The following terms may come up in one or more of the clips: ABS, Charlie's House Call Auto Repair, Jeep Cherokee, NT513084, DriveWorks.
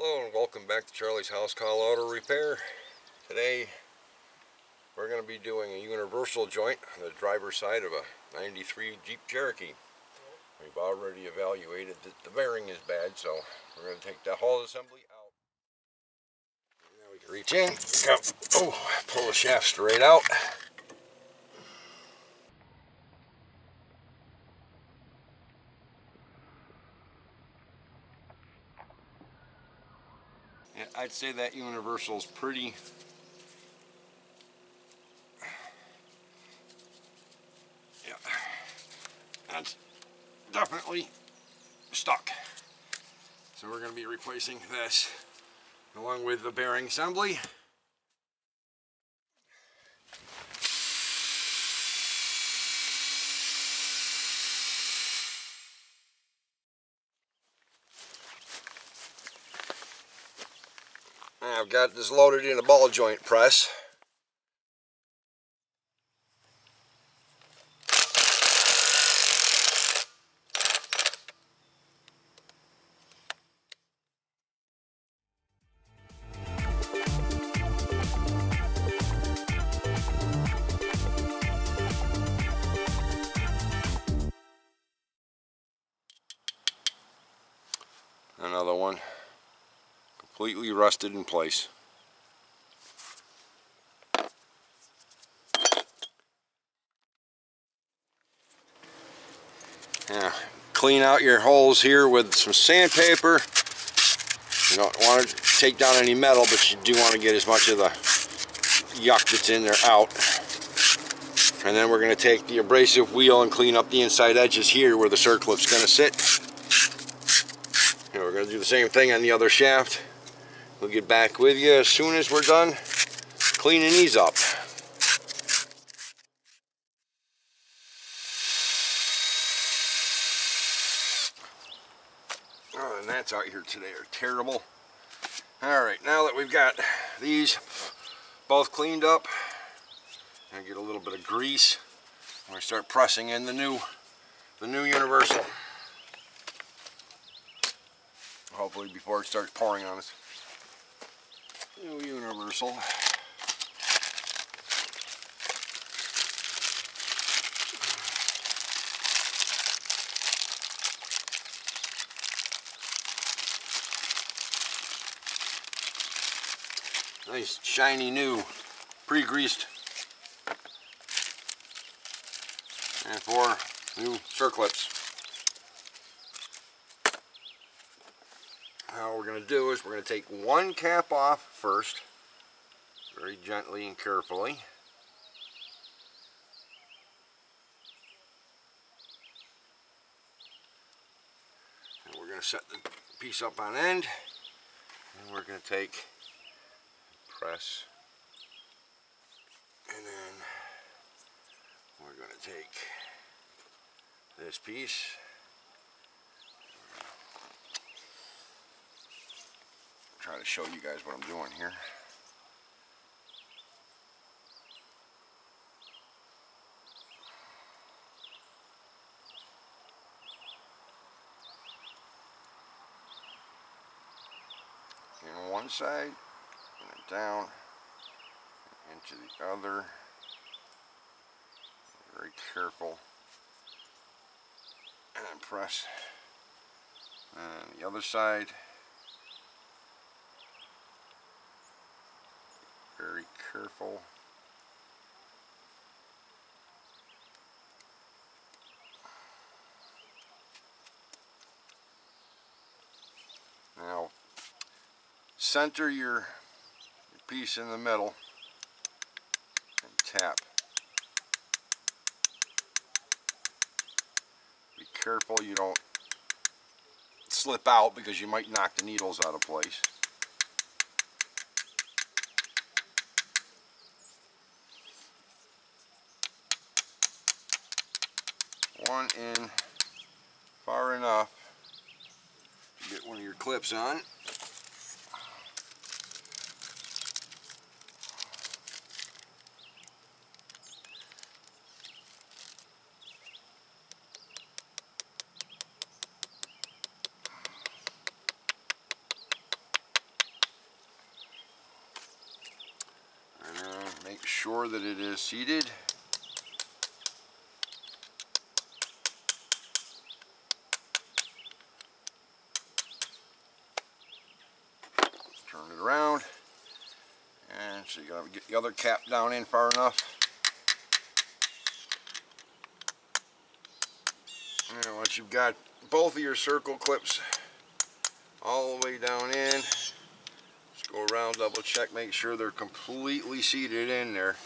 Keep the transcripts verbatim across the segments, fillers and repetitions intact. Hello and welcome back to Charlie's House Call Auto Repair. Today we're going to be doing a universal joint on the driver's side of a ninety-three Jeep Cherokee. We've already evaluated that the bearing is bad, so we're going to take the whole assembly out. Now we can reach in, come, oh, pull the shaft straight out. I'd say that universal's pretty yeah that's definitely stuck, so we're going to be replacing this along with the bearing assembly. I've got this loaded in a ball joint press. Another one. Completely rusted in place. Now, clean out your holes here with some sandpaper. You don't want to take down any metal, but you do want to get as much of the yuck that's in there out. And then we're going to take the abrasive wheel and clean up the inside edges here where the circlip's going to sit. And we're going to do the same thing on the other shaft. We'll get back with you as soon as we're done cleaning these up. Oh, and that's out here today are terrible. Alright, now that we've got these both cleaned up, and get a little bit of grease, I'm going to start pressing in the new, the new universal. Hopefully before it starts pouring on us. New universal. Nice shiny new pre-greased and four new circlips. All we're going to do is we're going to take one cap off first, very gently and carefully. And we're going to set the piece up on end, and we're going to take, press, and then we're going to take this piece. Try to show you guys what I'm doing here. In one side, and then down, and into the other. Very careful. And then press. And the other side. Very careful. Now, center your piece in the middle and tap. Be careful you don't slip out, because you might knock the needles out of place. One in far enough to get one of your clips on. sure that it is seated. Turn it around, and so you gotta get the other cap down in far enough. And once you've got both of your circle clips all the way down in, just go around, double check, make sure they're completely seated in there.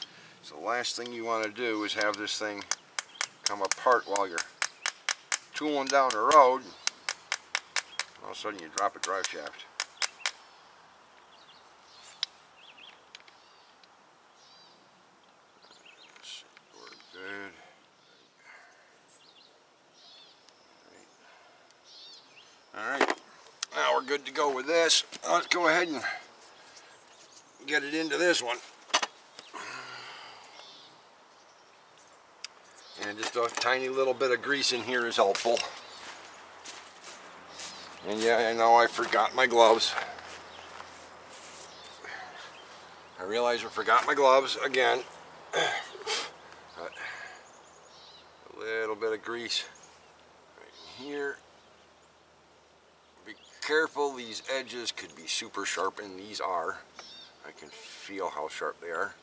So the last thing you want to do is have this thing come apart while you're tooling down the road. All of a sudden you drop a drive shaft. Good to go with this. Let's go ahead and get it into this one. And just a tiny little bit of grease in here is helpful. And yeah, I know I forgot my gloves. I realize I forgot my gloves again. But a little bit of grease right in here. Be careful, these edges could be super sharp, and these are. I can feel how sharp they are.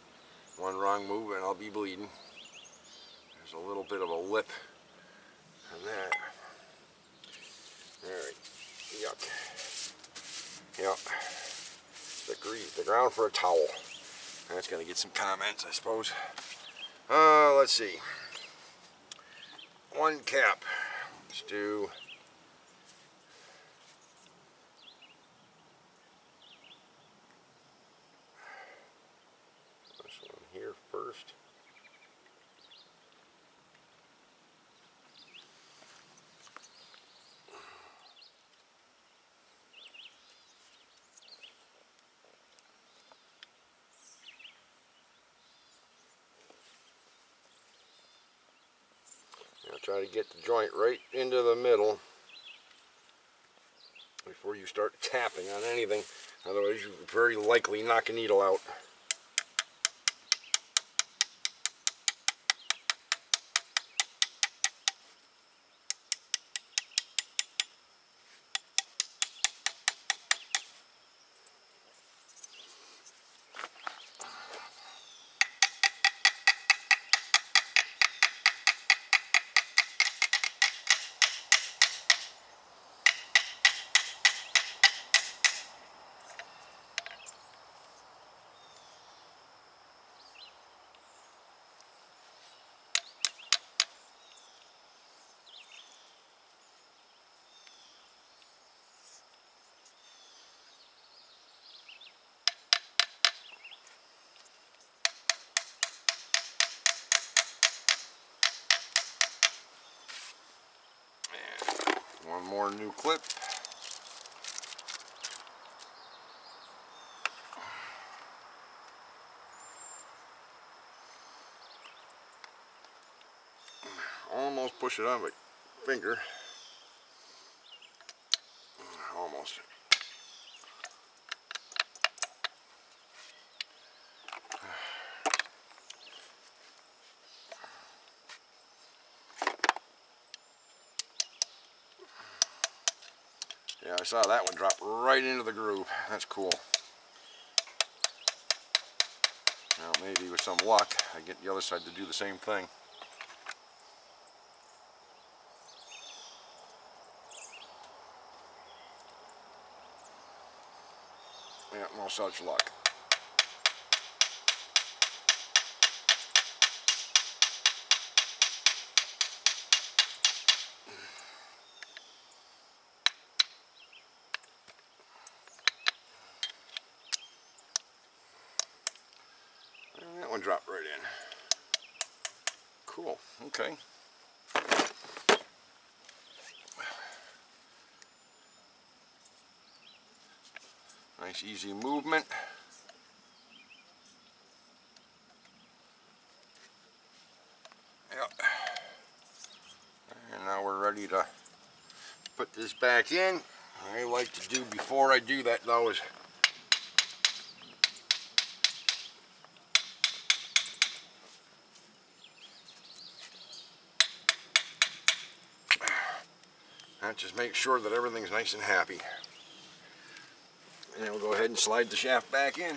One wrong move and I'll be bleeding. There's a little bit of a lip on that. Alright, yuck. Yuck. The grease, the ground for a towel. That's going to get some comments, I suppose. Uh, let's see. One cap. Let's do... first. Now try to get the joint right into the middle before you start tapping on anything, otherwise you very likely knock a needle out. One more new clip. Almost push it on my finger. Almost. Yeah, I saw that one drop right into the groove. That's cool. Now maybe with some luck, I get the other side to do the same thing. Yeah, no such luck. Drop right in. Cool. Okay. Nice easy movement. Yep. And now we're ready to put this back in. What I like to do before I do that though is That just makes sure that everything's nice and happy. And then we'll go ahead and slide the shaft back in.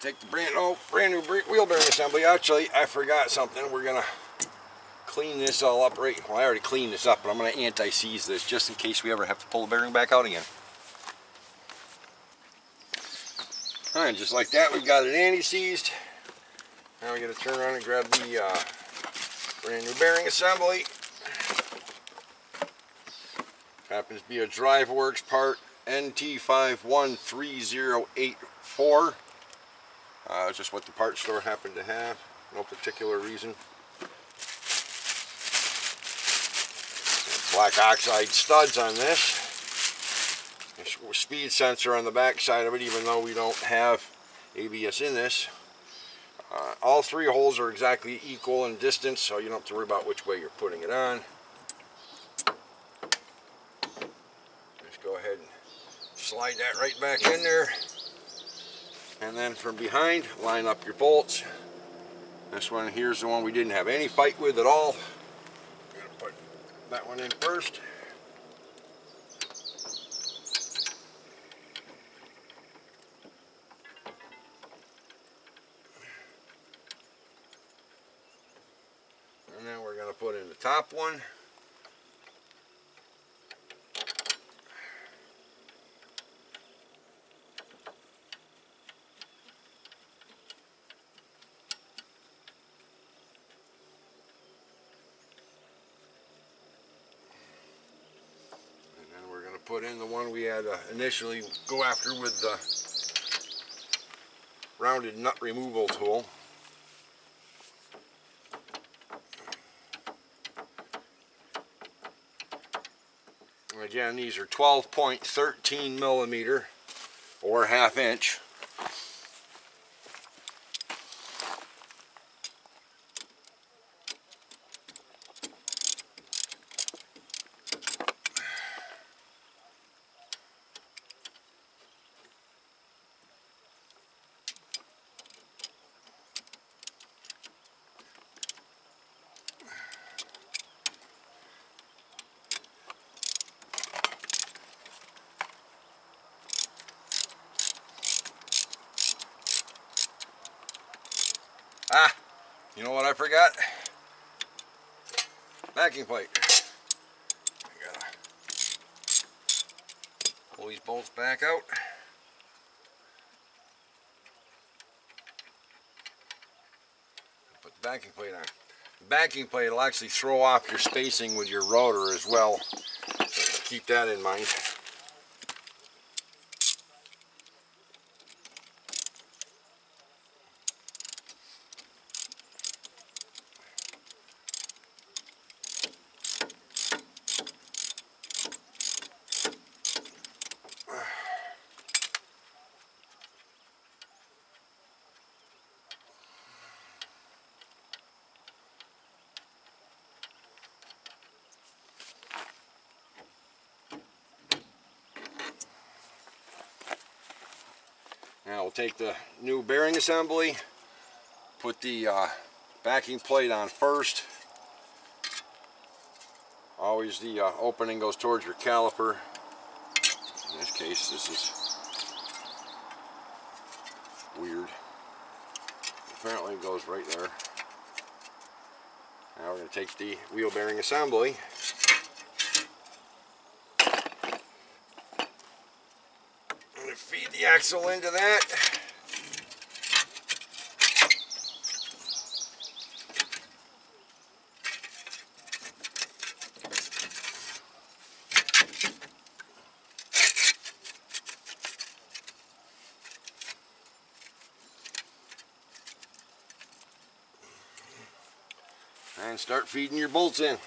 Take the brand, oh, brand new wheel bearing assembly. Actually, I forgot something. We're going to clean this all up right. Well, I already cleaned this up, but I'm going to anti-seize this just in case we ever have to pull the bearing back out again. All right, just like that, we've got it anti-seized. Now we got to turn around and grab the uh, brand new bearing assembly. Happens to be a DriveWorks part, N T five one three zero eight four. Uh, it's just what the parts store happened to have, no particular reason. Black oxide studs on this. There's a speed sensor on the back side of it, even though we don't have A B S in this. Uh, all three holes are exactly equal in distance, so you don't have to worry about which way you're putting it on. Just go ahead and slide that right back in there. And then from behind, line up your bolts. This one here's the one we didn't have any fight with at all. I'm gonna put that one in first. And then we're gonna put in the top one. Put in the one we had uh, initially go after with the rounded nut removal tool. And again, these are twelve point one three millimeter or half inch. Ah, you know what I forgot? Backing plate. I gotta pull these bolts back out. Put the backing plate on. The backing plate will actually throw off your spacing with your rotor as well. So keep that in mind. Now we'll take the new bearing assembly, put the uh, backing plate on first. Always the uh, opening goes towards your caliper. In this case, this is weird. Apparently it goes right there. Now we're going to take the wheel bearing assembly. Feed the axle into that. And start feeding your bolts in.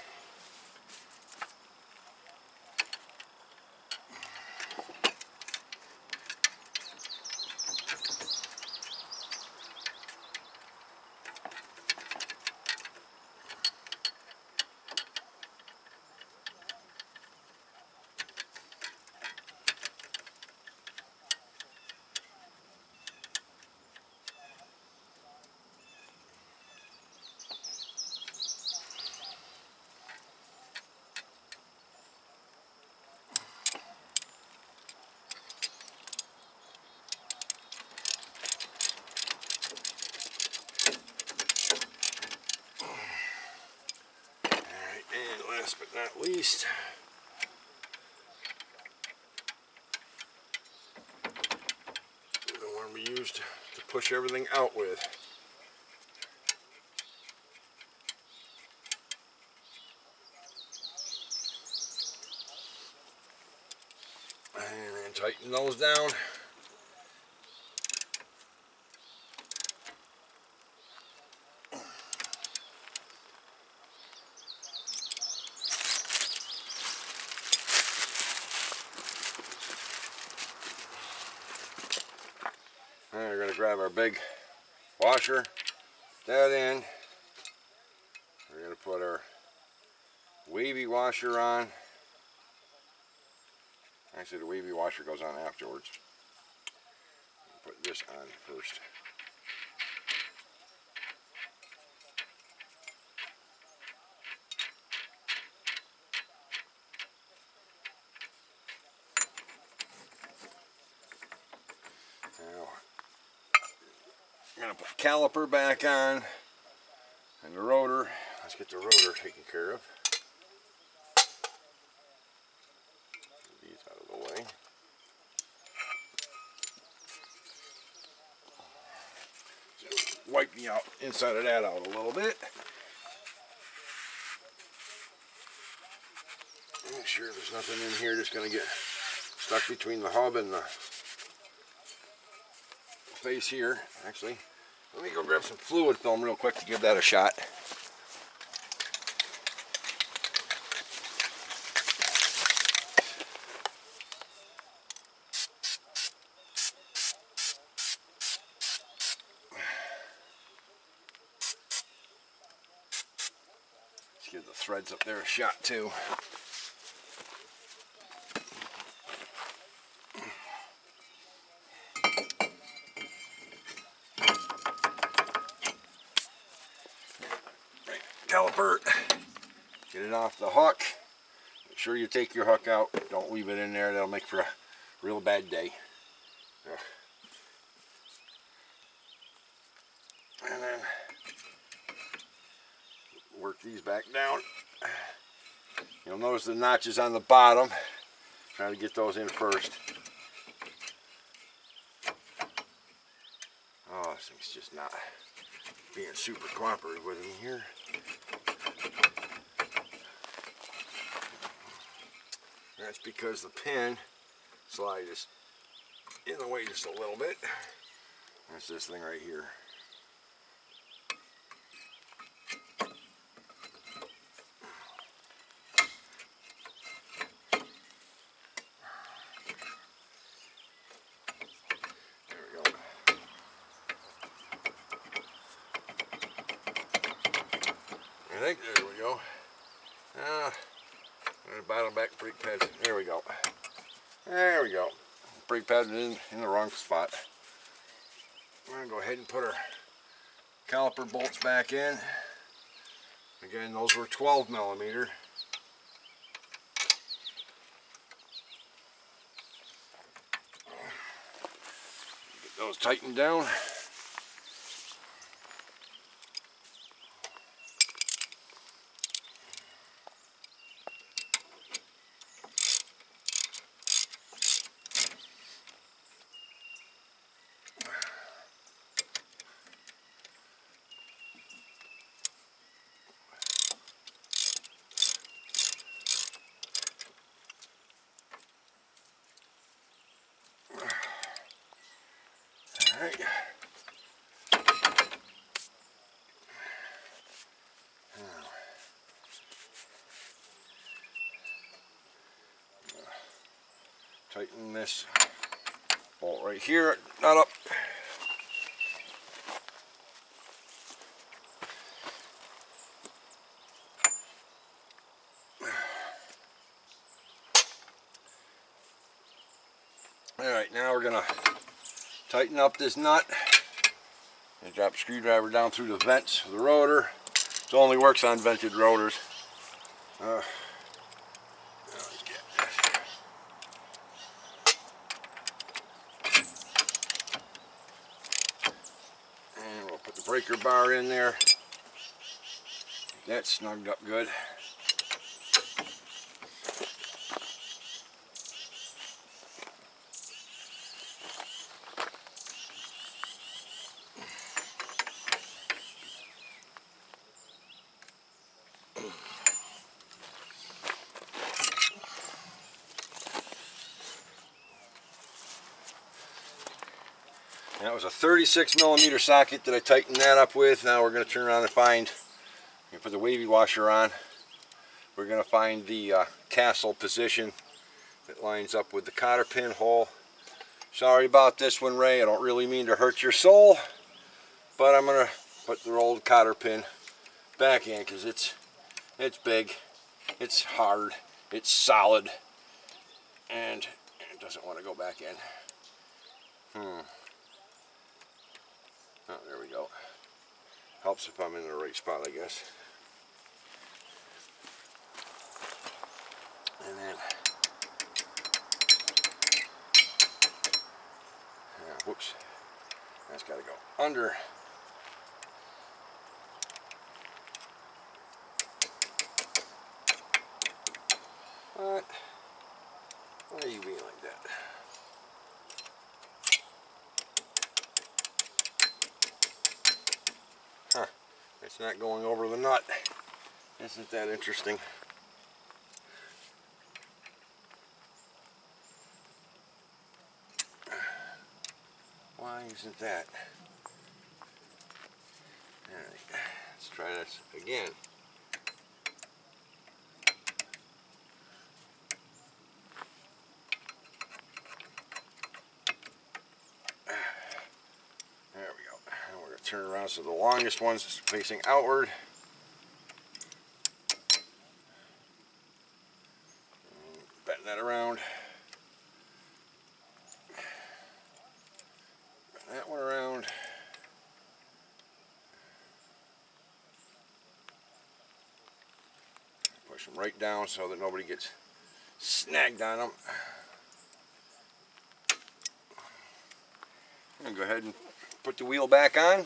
And last but not least, the one we used to push everything out with. And then tighten those down. We're going to grab our big washer, that in. We're going to put our wavy washer on. Actually, the wavy washer goes on afterwards. Put this on first. Caliper back on and the rotor. Let's get the rotor taken care of. Get these out of the way. So wipe the out inside of that out a little bit. Make sure there's nothing in here that's going to get stuck between the hub and the face here. Actually, let me go grab some fluid film real quick to give that a shot. Let's give the threads up there a shot too. Caliper, get it off the hook. Make sure you take your hook out. Don't leave it in there. That'll make for a real bad day. And then work these back down. You'll notice the notches on the bottom. Try to get those in first. Oh, this thing's just not being super cooperative with me here. That's because the pin slide is in the way just a little bit. That's this thing right here. I think there we go. Uh, the bottom back brake pads. There we go. There we go. Brake pad in, in the wrong spot. We're gonna go ahead and put our caliper bolts back in. Again, those were twelve millimeter. Get those tightened down. Alright, tighten this bolt right here, not up. Alright, now we're gonna tighten up this nut and drop the screwdriver down through the vents of the rotor. It only works on vented rotors. Uh, let's get this. And we'll put the breaker bar in there. That's snugged up good. And that was a thirty-six millimeter socket that I tightened that up with. Now we're going to turn around and find, you put the wavy washer on, we're going to find the uh, castle position that lines up with the cotter pin hole. Sorry about this one, Ray, I don't really mean to hurt your soul, but I'm going to put the old cotter pin back in because it's, it's big, it's hard, it's solid, and it doesn't want to go back in. Hmm. Oh, there we go. Helps if I'm in the right spot, I guess. And then, yeah, whoops, that's got to go under. What? Why are you being like that? Huh, it's not going over the nut. Isn't that interesting? Why isn't that? All right, let's try this again. There we go. And we're going to turn around so the longest one's facing outward. Bend that around. That one around. Push them right down so that nobody gets snagged on them. I'm gonna go ahead and put the wheel back on.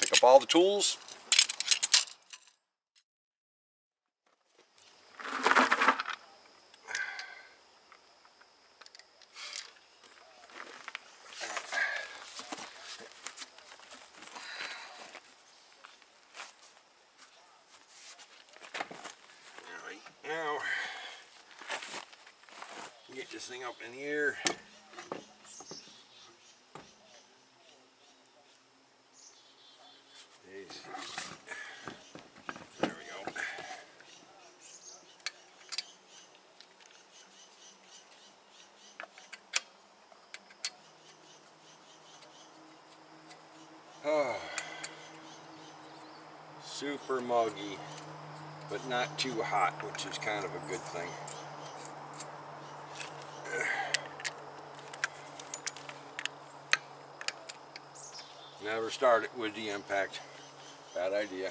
Pick up all the tools. This thing up in the air. Jeez. There we go. Oh, super muggy, but not too hot, which is kind of a good thing. Never start it with the impact. Bad idea.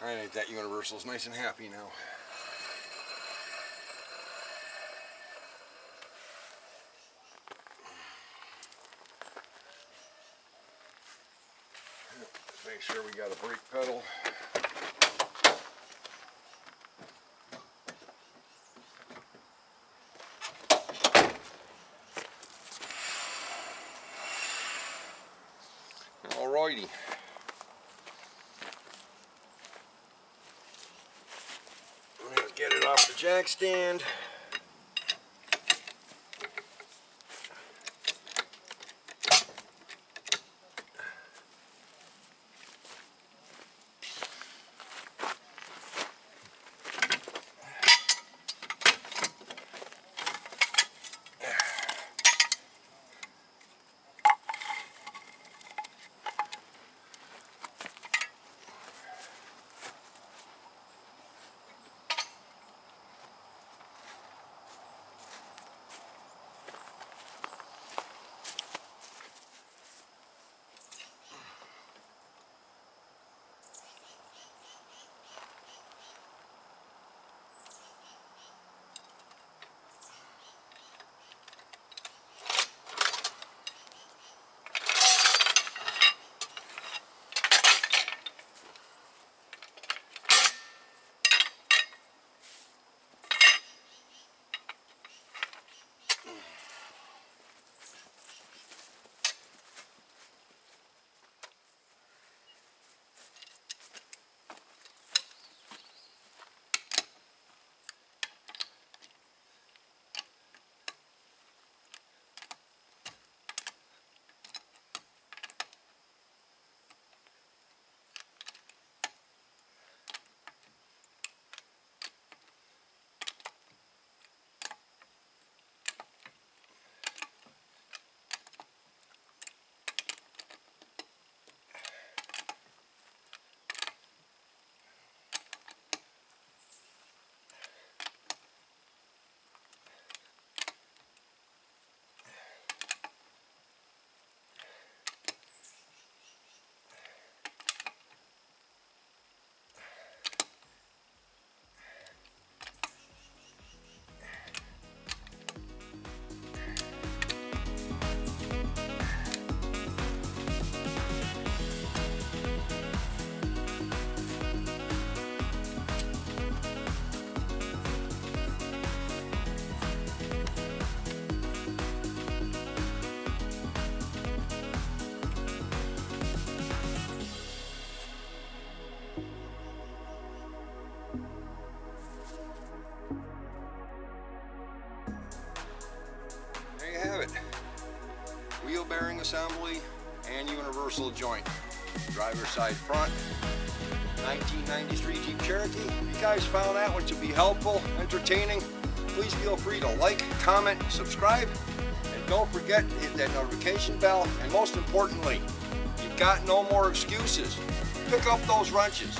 All right, that universal's nice and happy now. Make sure we got a brake pedal. Alrighty. Let's get it off the jack stand. universal joint. Driver's side front. nineteen ninety-three Jeep Cherokee. If you guys found that one to be helpful, entertaining, please feel free to like, comment, subscribe, and don't forget to hit that notification bell. And most importantly, you've got no more excuses. Pick up those wrenches.